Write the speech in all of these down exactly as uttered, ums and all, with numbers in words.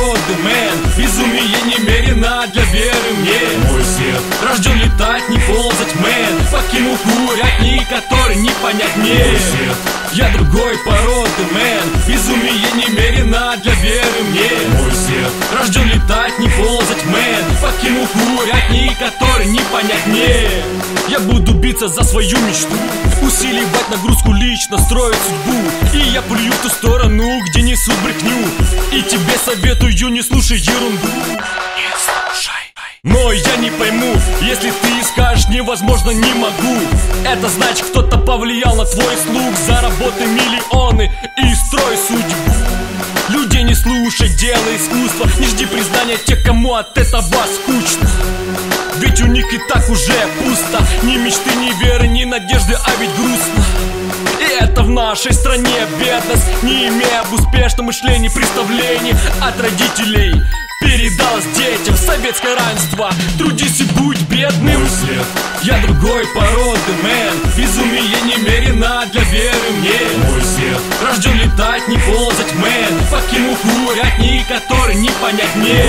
родмен. Изумие немерено для веры мне. Мой свет рожден летать, не ползать, мэн. Покинул курятник, который не понять мне. Я другой породы, мэн. Изумие немерено для веры мне. Мой свет рожден летать, не ползать, мэн. Покинул курятник, который не понять мне. Я буду биться за свою мечту, усиливать нагрузку лично, строить судьбу. И я плюю в ту сторону, где несут брехню. И тебе советую, не слушай ерунду. Не слушай. Но я не пойму, если ты скажешь невозможно, не могу. Это значит, кто-то повлиял на твой слух. Заработай миллионы и строй судьбу. Людей не слушай, делай искусство. Не жди признания тех, кому от этого скучно. Ведь у них и так уже пусто. Ни мечты, ни веры, ни надежды, а ведь грустно. И это в нашей стране бедность. Не имея об успешном мышлении представлений от родителей, передалось детям советское равенство. Трудись и будь бедным. Я другой породы, мэн. Изумие немерено для веры мне. Мой свет рожден летать, не ползать, мэн. Покинул курятник, который не понять мне.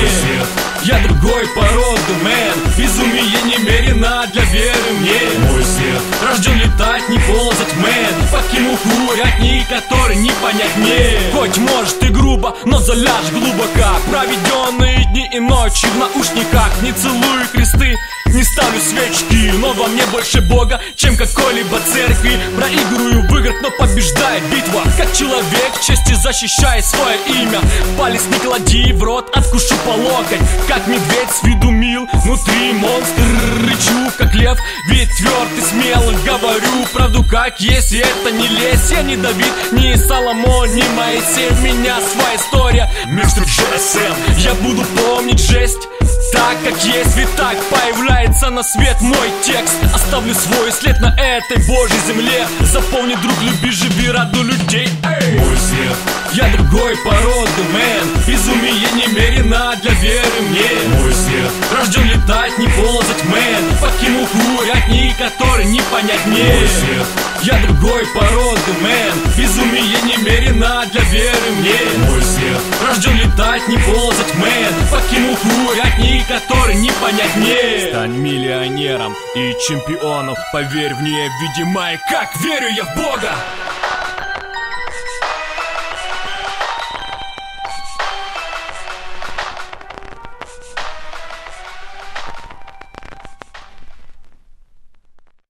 Я другой породы, мэн. Изумие немерено для веры мне. Мой свет рожден летать, не ползать, мэн. Покинул курятник, который не понять мне. Хоть может и грубо, но заляжь глубоко. Проведенные дни и ночи в наушниках. Не целую кресты, не ставлю свечки, но во мне больше Бога, чем какой-либо церкви. Проигрываю в играх, но побеждает битва. Как человек чести защищает свое имя. Палец не клади в рот, откушу по локоть. Как медведь с виду мил, внутри монстр. Рычу, как лев, ведь тверд и смело. Говорю правду, как есть, и это не лезь. Я не Давид, не Соломон, не Моисей. У меня своя история, Мистер джи эс эм. Я буду помнить жесть так, как есть, ведь так появляется на свет мой текст. Оставлю свой след на этой божьей земле. Запомни, друг, люби, живи, радуй людей. Эй! Мой свет. Я другой породы, мэн. Изумие немерено для веры мне. Мой свет. Рожден летать, не ползать, мэн. Покинул курятник, который не понять мне. Мой свет. Я другой породы, мэн. Изумие немерено для веры мне. Мой свет. Рожден летать, не ползать, мэн. Покинул курятник, который не понять мне. Стань миллионером и чемпионом. Поверь в необидимое, как верю я в Бога.